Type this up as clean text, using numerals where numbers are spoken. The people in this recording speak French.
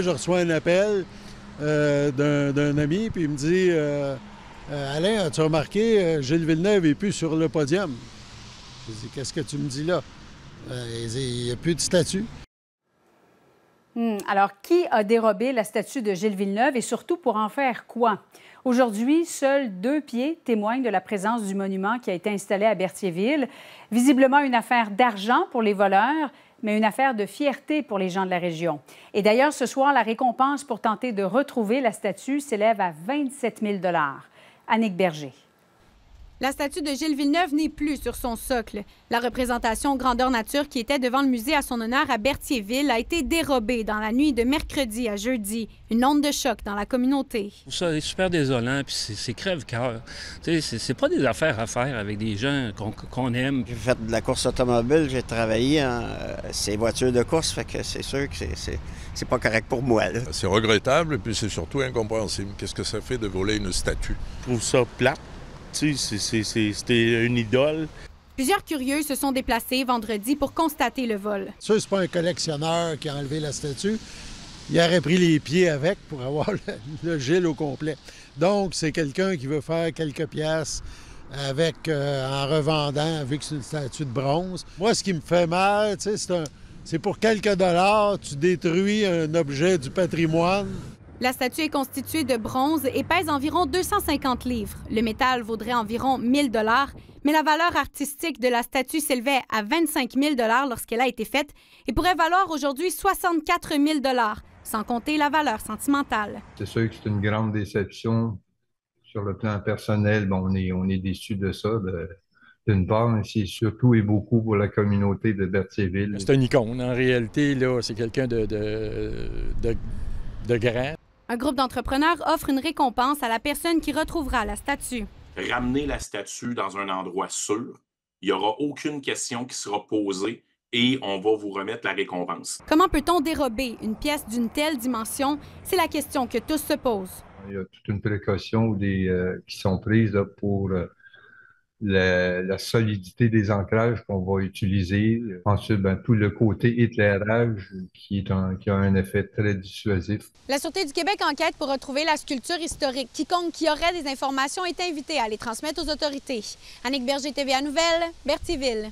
Je reçois un appel d'un ami, puis il me dit « Alain, as-tu remarqué, Gilles Villeneuve n'est plus sur le podium? » Je dis « Qu'est-ce que tu me dis là? » Il n'y a plus de statue. Alors, qui a dérobé la statue de Gilles Villeneuve et surtout pour en faire quoi? Aujourd'hui, seuls 2 pieds témoignent de la présence du monument qui a été installé à Berthierville. Visiblement une affaire d'argent pour les voleurs, mais une affaire de fierté pour les gens de la région. Et d'ailleurs, ce soir, la récompense pour tenter de retrouver la statue s'élève à 27 000 $. Annick Berger. La statue de Gilles Villeneuve n'est plus sur son socle. La représentation grandeur nature qui était devant le musée à son honneur à Berthierville a été dérobée dans la nuit de mercredi à jeudi. Une onde de choc dans la communauté. Ça est super désolant, puis c'est crève-cœur. C'est pas des affaires à faire avec des gens qu'on aime. J'ai fait de la course automobile, j'ai travaillé en ces voitures de course, fait que c'est sûr que c'est pas correct pour moi. C'est regrettable, puis c'est surtout incompréhensible. Qu'est-ce que ça fait de voler une statue? Je trouve ça plate. C'était une idole. Plusieurs curieux se sont déplacés vendredi pour constater le vol. Ça, c'est pas un collectionneur qui a enlevé la statue. Il aurait pris les pieds avec pour avoir le Gilles au complet. Donc, c'est quelqu'un qui veut faire quelques pièces avec, en revendant, vu que c'est une statue de bronze. Moi, ce qui me fait mal, c'est pour quelques dollars, tu détruis un objet du patrimoine. La statue est constituée de bronze et pèse environ 250 livres. Le métal vaudrait environ 1000 $, mais la valeur artistique de la statue s'élevait à 25 000 $ lorsqu'elle a été faite et pourrait valoir aujourd'hui 64 000 $, sans compter la valeur sentimentale. C'est sûr que c'est une grande déception sur le plan personnel. Bon, on est déçus de ça, d'une part, mais c'est surtout et beaucoup pour la communauté de Berthierville. C'est une icône. En réalité, là, c'est quelqu'un de grand. Un groupe d'entrepreneurs offre une récompense à la personne qui retrouvera la statue. Ramener la statue dans un endroit sûr, il n'y aura aucune question qui sera posée et on va vous remettre la récompense. Comment peut-on dérober une pièce d'une telle dimension? C'est la question que tous se posent. Il y a toute une précaution qui sont prises là, pour la solidité des ancrages qu'on va utiliser. Ensuite, tout le côté éclairage qui a un effet très dissuasif. La Sûreté du Québec enquête pour retrouver la sculpture historique. Quiconque qui aurait des informations est invité à les transmettre aux autorités. Annick Berger, TVA Nouvelles, Berthierville.